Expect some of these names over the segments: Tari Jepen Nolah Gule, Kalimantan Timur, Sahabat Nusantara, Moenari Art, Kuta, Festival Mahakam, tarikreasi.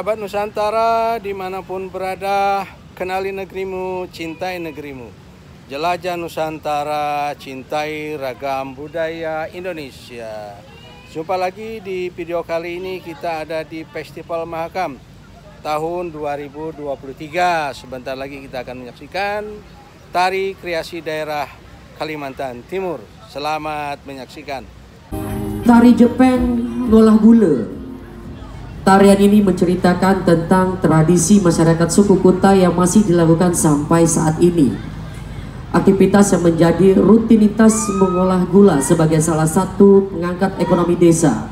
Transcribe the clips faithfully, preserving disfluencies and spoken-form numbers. Sahabat Nusantara dimanapun berada, kenali negerimu, cintai negerimu. Jelajah Nusantara, cintai ragam budaya Indonesia. Jumpa lagi di video kali ini, kita ada di Festival Mahakam tahun dua ribu dua puluh tiga. Sebentar lagi kita akan menyaksikan tari kreasi daerah Kalimantan Timur. Selamat menyaksikan. Tari Jepen Nolah Gule. Tarian ini menceritakan tentang tradisi masyarakat suku Kuta yang masih dilakukan sampai saat ini. Aktivitas yang menjadi rutinitas mengolah gula sebagai salah satu pengangkat ekonomi desa.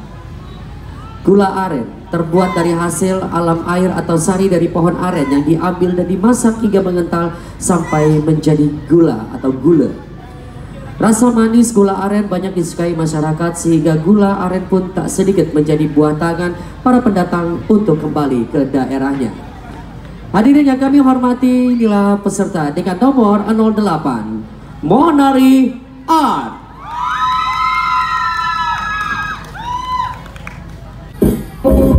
Gula aren terbuat dari hasil alam air atau sari dari pohon aren yang diambil dan dimasak hingga mengental sampai menjadi gula atau gule. Rasa manis gula aren banyak disukai masyarakat sehingga gula aren pun tak sedikit menjadi buah tangan para pendatang untuk kembali ke daerahnya. Hadirin yang kami hormati, inilah peserta dengan nomor nol delapan, Moenari Art. Oh,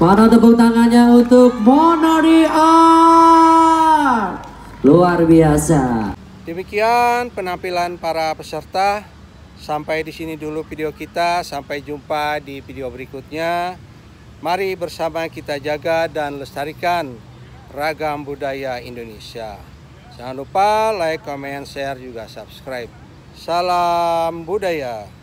Mana tepuk tangannya untuk Moenari Art? Luar biasa. Demikian penampilan para peserta. Sampai di sini dulu video kita. Sampai jumpa di video berikutnya. Mari bersama kita jaga dan lestarikan ragam budaya Indonesia. Jangan lupa like, comment, share, juga subscribe. Salam budaya.